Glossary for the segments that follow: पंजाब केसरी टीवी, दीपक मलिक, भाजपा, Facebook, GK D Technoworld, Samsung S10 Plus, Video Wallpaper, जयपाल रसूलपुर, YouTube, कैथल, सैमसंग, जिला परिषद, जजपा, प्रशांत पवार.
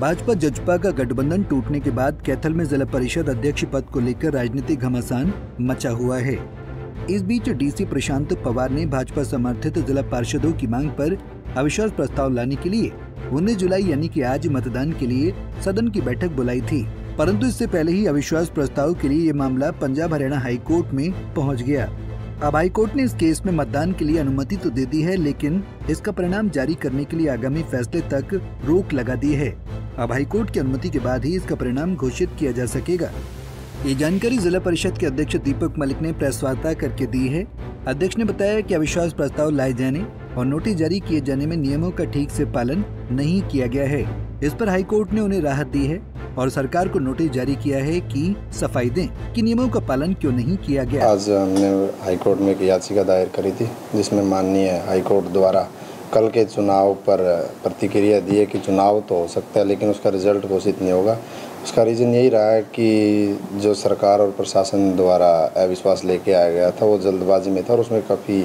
भाजपा जजपा का गठबंधन टूटने के बाद कैथल में जिला परिषद अध्यक्ष पद को लेकर राजनीतिक घमासान मचा हुआ है। इस बीच डीसी प्रशांत पवार ने भाजपा समर्थित जिला पार्षदों की मांग पर अविश्वास प्रस्ताव लाने के लिए 19 जुलाई यानी कि आज मतदान के लिए सदन की बैठक बुलाई थी, परंतु इससे पहले ही अविश्वास प्रस्ताव के लिए ये मामला पंजाब हरियाणा हाईकोर्ट में पहुंच गया। अब हाईकोर्ट ने इस केस में मतदान के लिए अनुमति तो दे दी है, लेकिन इसका परिणाम जारी करने के लिए आगामी फैसले तक रोक लगा दी है। अब हाईकोर्ट की अनुमति के बाद ही इसका परिणाम घोषित किया जा सकेगा। ये जानकारी जिला परिषद के अध्यक्ष दीपक मलिक ने प्रेस वार्ता करके दी है। अध्यक्ष ने बताया कि अविश्वास प्रस्ताव लाए जाने और नोटिस जारी किए जाने में नियमों का ठीक से पालन नहीं किया गया है। इस पर हाईकोर्ट ने उन्हें राहत दी है और सरकार को नोटिस जारी किया है कि सफाई दें कि नियमों का पालन क्यों नहीं किया गया। आज हमने हाईकोर्ट में एक याचिका दायर करी थी, जिसमें माननीय हाईकोर्ट द्वारा कल के चुनाव पर प्रतिक्रिया दी है कि चुनाव तो हो सकता है लेकिन उसका रिजल्ट घोषित नहीं होगा। उसका रीज़न यही रहा है कि जो सरकार और प्रशासन द्वारा अविश्वास लेके आया गया था वो जल्दबाजी में था और उसमें काफ़ी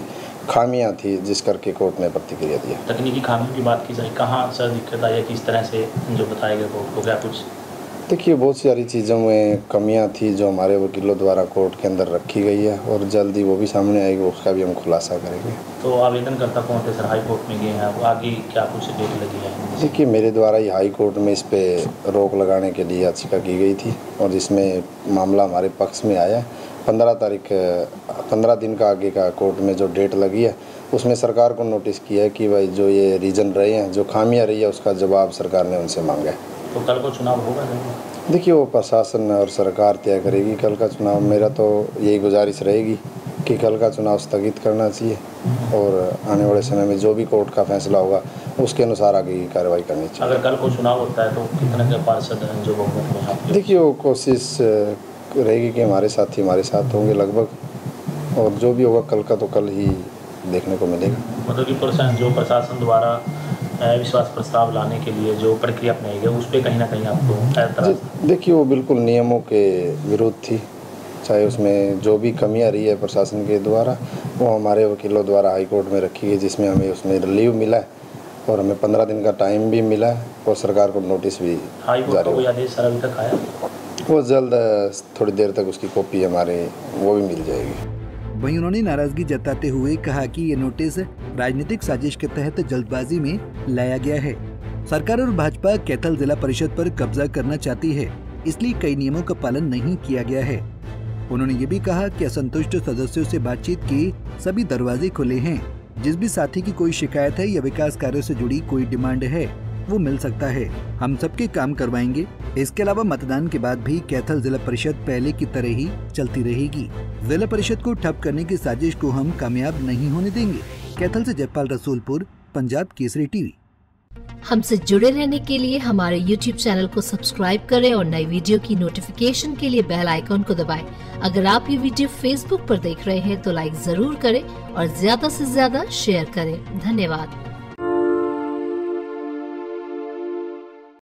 खामियां थी, जिस करके कोर्ट ने प्रतिक्रिया दी। तकनीकी खामियों की बात की जाए, कहाँ सर दिक्कत आई है, किस तरह से जो बताया गया कोर्ट को क्या कुछ? देखिए, बहुत सारी चीज़ों में कमियां थी जो हमारे वकीलों द्वारा कोर्ट के अंदर रखी गई है और जल्दी वो भी सामने आएगी, उसका भी हम खुलासा करेंगे। तो आवेदनकर्ता कौन थे सर? हाई कोर्ट में गए हैं, अब आगे क्या कुछ डेट लगी है? देखिए, मेरे द्वारा ही हाई कोर्ट में इस पर रोक लगाने के लिए याचिका की गई थी और जिसमें मामला हमारे पक्ष में आया। 15 दिन का आगे का कोर्ट में जो डेट लगी है उसमें सरकार को नोटिस किया है कि भाई जो ये रीज़न रहे हैं, जो खामियाँ रही है, उसका जवाब सरकार ने उनसे मांगा है। तो कल को चुनाव होगा? देखिए, वो प्रशासन और सरकार तय करेगी कल का चुनाव। मेरा तो यही गुजारिश रहेगी कि कल का चुनाव स्थगित करना चाहिए और आने वाले समय में जो भी कोर्ट का फैसला होगा उसके अनुसार आगे की कार्रवाई करनी चाहिए। अगर कल को चुनाव होता है तो कितने के पार्षद जो होंगे? देखिए, वो कोशिश रहेगी कि हमारे साथी हमारे साथ होंगे लगभग, और जो भी होगा कल का तो कल ही देखने को मिलेगा। मतलब कि जो प्रशासन द्वारा विश्वास प्रस्ताव लाने के लिए जो प्रक्रिया अपनाई गई उस पर कहीं ना कहीं आपको? देखिए, वो बिल्कुल नियमों के विरुद्ध थी, चाहे उसमें जो भी कमियां रही है प्रशासन के द्वारा वो हमारे वकीलों द्वारा हाईकोर्ट में रखी गई, जिसमें हमें उसमें रिलीव मिला है और हमें 15 दिन का टाइम भी मिला है और सरकार को नोटिस भी जारी आदेश अभी तक आया, वो जल्द थोड़ी देर तक उसकी कॉपी हमारे वो भी मिल जाएगी। वहीं उन्होंने नाराजगी जताते हुए कहा कि ये नोटिस राजनीतिक साजिश के तहत जल्दबाजी में लाया गया है। सरकार और भाजपा कैथल जिला परिषद पर कब्जा करना चाहती है, इसलिए कई नियमों का पालन नहीं किया गया है। उन्होंने ये भी कहा कि असंतुष्ट सदस्यों से बातचीत के सभी दरवाजे खुले हैं। जिस भी साथी की कोई शिकायत है या विकास कार्यों से जुड़ी कोई डिमांड है वो मिल सकता है, हम सबके काम करवाएंगे। इसके अलावा मतदान के बाद भी कैथल जिला परिषद पहले की तरह ही चलती रहेगी। जिला परिषद को ठप करने की साजिश को हम कामयाब नहीं होने देंगे। कैथल से जयपाल रसूलपुर, पंजाब केसरी टीवी। हमसे जुड़े रहने के लिए हमारे YouTube चैनल को सब्सक्राइब करें और नई वीडियो की नोटिफिकेशन के लिए बेल आइकॉन को दबाएं। अगर आप ये वीडियो Facebook पर देख रहे हैं तो लाइक जरूर करें और ज्यादा से ज्यादा शेयर करें। धन्यवाद।